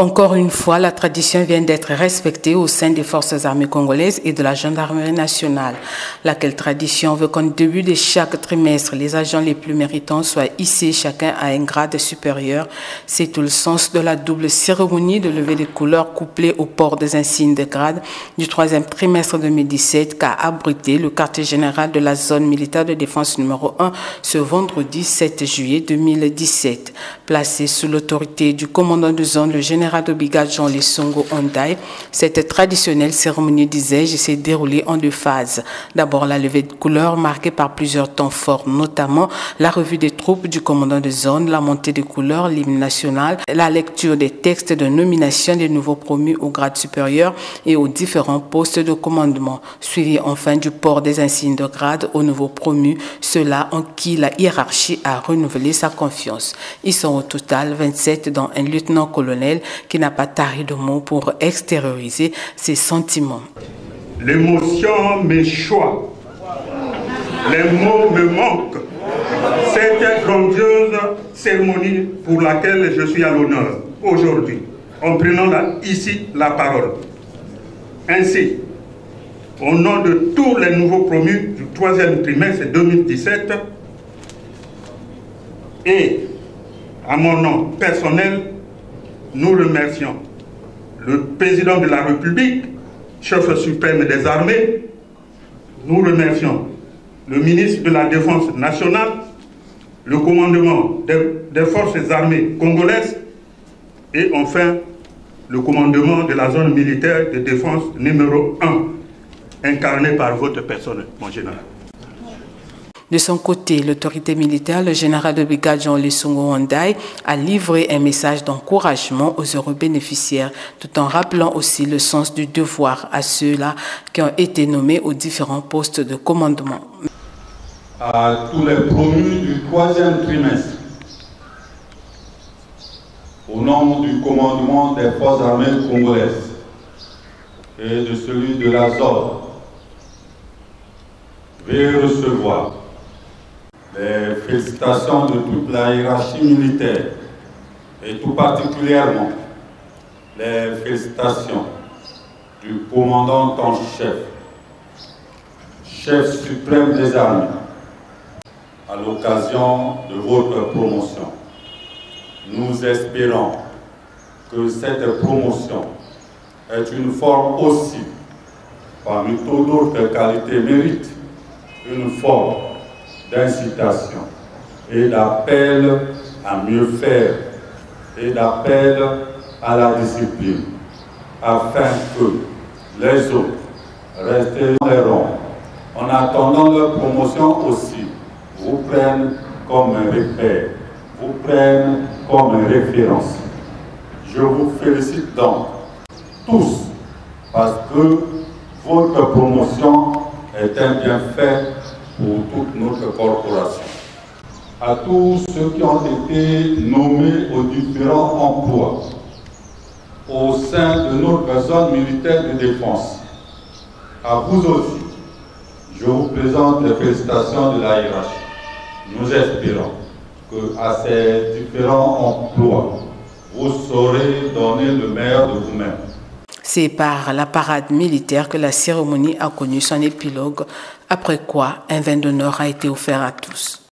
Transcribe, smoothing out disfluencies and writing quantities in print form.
Encore une fois, la tradition vient d'être respectée au sein des forces armées congolaises et de la gendarmerie nationale, laquelle tradition veut qu'en début de chaque trimestre, les agents les plus méritants soient hissés chacun à un grade supérieur. C'est tout le sens de la double cérémonie de levée des couleurs couplée au port des insignes de grade du 3e trimestre 2017 qu'a abrité le quartier général de la zone militaire de défense numéro 1 ce vendredi 7 juillet 2017. Placé sous l'autorité du commandant de zone, le général de brigade Jean-Louis Sungo-Wandai, cette traditionnelle cérémonie, disais-je, s'est déroulée en deux phases. D'abord, la levée de couleurs marquée par plusieurs temps forts, notamment la revue des troupes du commandant de zone, la montée des couleurs, l'hymne national, la lecture des textes de nomination des nouveaux promus au grade supérieur et aux différents postes de commandement, suivi enfin du port des insignes de grade aux nouveaux promus, ceux-là en qui la hiérarchie a renouvelé sa confiance. Ils sont au total 27, dont un lieutenant-colonel qui n'a pas tari de mots pour extérioriser ses sentiments. L'émotion m'échoue, les mots me manquent. Cette grandiose cérémonie pour laquelle je suis à l'honneur aujourd'hui, en prenant ici la parole. Ainsi, au nom de tous les nouveaux promus du 3e trimestre 2017, et à mon nom personnel, nous remercions le président de la République, chef suprême des armées. Nous remercions le ministre de la Défense nationale, le commandement des forces armées congolaises et enfin le commandement de la zone militaire de défense numéro 1, incarné par votre personne, mon général. De son côté, l'autorité militaire, le général de brigade Jean-Louis Sungo-Wandai, a livré un message d'encouragement aux heureux bénéficiaires, tout en rappelant aussi le sens du devoir à ceux-là qui ont été nommés aux différents postes de commandement. À tous les promus du 3e trimestre, au nom du commandement des forces armées congolaises et de celui de la zone, veuillez recevoir les félicitations de toute la hiérarchie militaire et tout particulièrement les félicitations du commandant en chef, chef suprême des armées, à l'occasion de votre promotion. Nous espérons que cette promotion est une forme aussi, parmi toutes d'autres qualités mérites, une forme d'incitation et d'appel à mieux faire et d'appel à la discipline afin que les autres restent dans les rangs en attendant leur promotion aussi vous prennent comme un repère, vous prennent comme une référence. Je vous félicite donc tous parce que votre promotion est un bienfait pour toute notre corporation. À tous ceux qui ont été nommés aux différents emplois au sein de notre zone militaire de défense, à vous aussi, je vous présente les félicitations de la hiérarchie. Nous espérons que à ces différents emplois, vous saurez donner le meilleur de vous-même. C'est par la parade militaire que la cérémonie a connu son épilogue, après quoi un vin d'honneur a été offert à tous.